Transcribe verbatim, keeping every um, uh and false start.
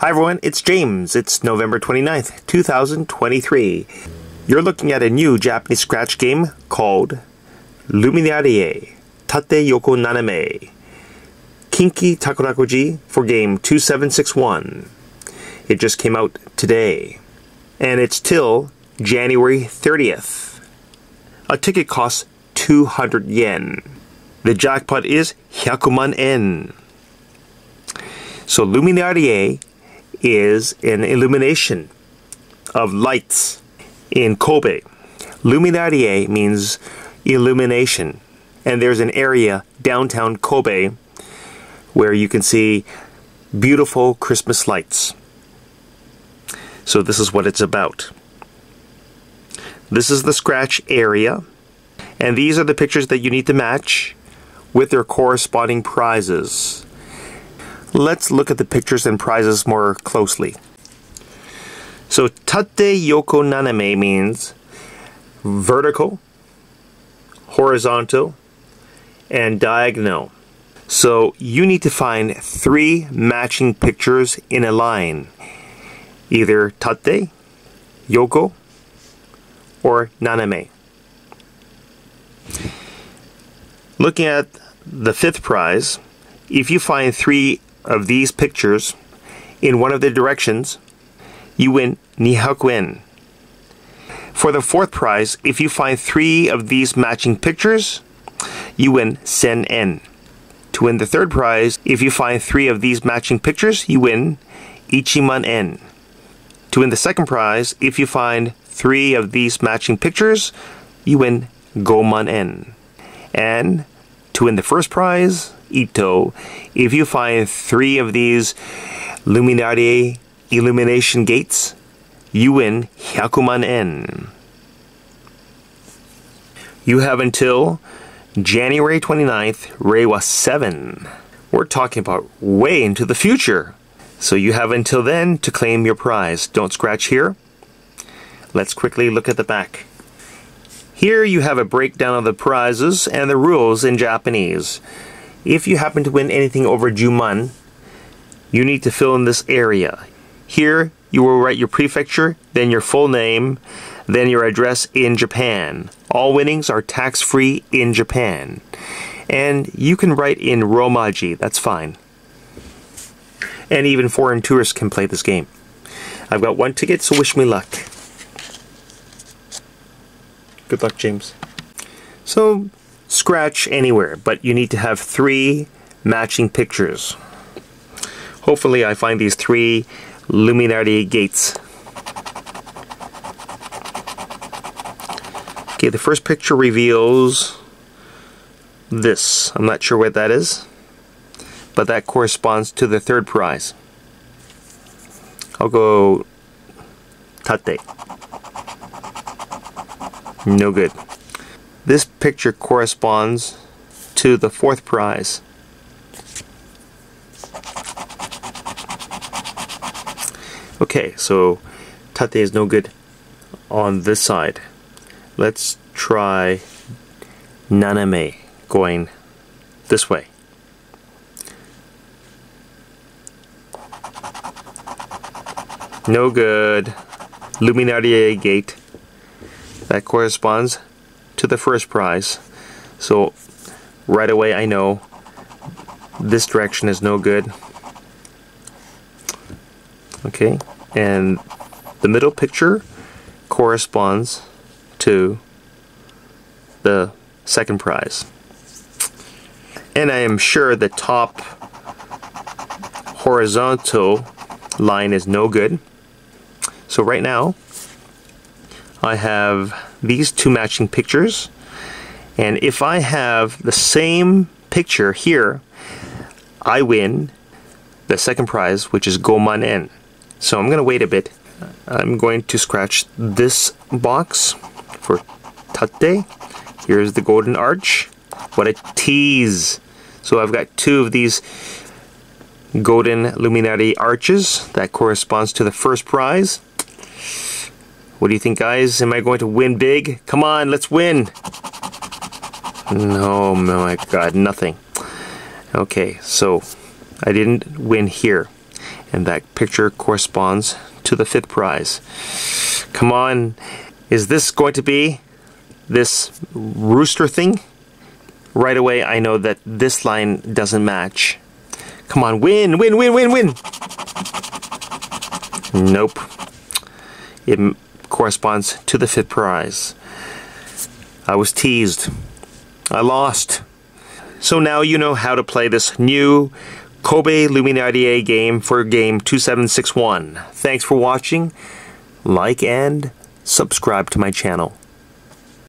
Hi everyone, it's James. It's November twenty-ninth, two thousand twenty-three. You're looking at a new Japanese scratch game called Luminarie Tate Yoko Naname, Kinki Takarakuji for game two seven six one. It just came out today, and it's till January thirtieth. A ticket costs two hundred yen. The jackpot is Hyakumanen. So Luminarie is an illumination of lights in Kobe. Luminarie means illumination, and there's an area downtown Kobe where you can see beautiful Christmas lights. So this is what it's about. This is the scratch area, and these are the pictures that you need to match with their corresponding prizes. Let's look at the pictures and prizes more closely. So Tate Yoko Naname means vertical, horizontal, and diagonal. So you need to find three matching pictures in a line, either Tate, Yoko, or Naname. Looking at the fifth prize, if you find three of these pictures in one of the directions, you win Nihakuen. For the fourth prize, if you find three of these matching pictures, you win Senen. To win the third prize, if you find three of these matching pictures, you win Ichimanen. To win the second prize, if you find three of these matching pictures, you win Gomanen. And to win the first prize, Ito, if you find three of these Luminarie illumination gates, you win Hyakumanen. You have until January twenty-ninth, Reiwa seven. We're talking about way into the future. So you have until then to claim your prize. Don't scratch here. Let's quickly look at the back. Here you have a breakdown of the prizes and the rules in Japanese. If you happen to win anything over Juman, you need to fill in this area. Here you will write your prefecture, then your full name, then your address in Japan. All winnings are tax-free in Japan. And you can write in Romaji, that's fine. And even foreign tourists can play this game. I've got one ticket, so wish me luck. Good luck, James. So, scratch anywhere, but you need to have three matching pictures. Hopefully I find these three Luminarie gates. Okay, the first picture reveals this. I'm not sure what that is, but that corresponds to the third prize. I'll go Tate. No good. This picture corresponds to the fourth prize. Okay, so Tate is no good on this side. Let's try Naname going this way. No good. Luminarie gate. That corresponds to the first prize. So right away I know this direction is no good. Okay, and the middle picture corresponds to the second prize. And I am sure the top horizontal line is no good. So right now I have these two matching pictures, and if I have the same picture here, I win the second prize, which is Gomanen. So I'm going to wait a bit. I'm going to scratch this box for Tate. Here's the golden arch. What a tease! So I've got two of these golden Luminarie arches. That corresponds to the first prize. What do you think, guys? Am I going to win big? Come on, let's win! No, my God, nothing. Okay, so I didn't win here. and that picture corresponds to the fifth prize. Come on, is this going to be this rooster thing? Right away I know that this line doesn't match. Come on, win, win, win, win, win! Nope. It corresponds to the fifth prize. I was teased. I lost. So now you know how to play this new Kobe Luminarie game for game two seven six one. Thanks for watching. Like and subscribe to my channel.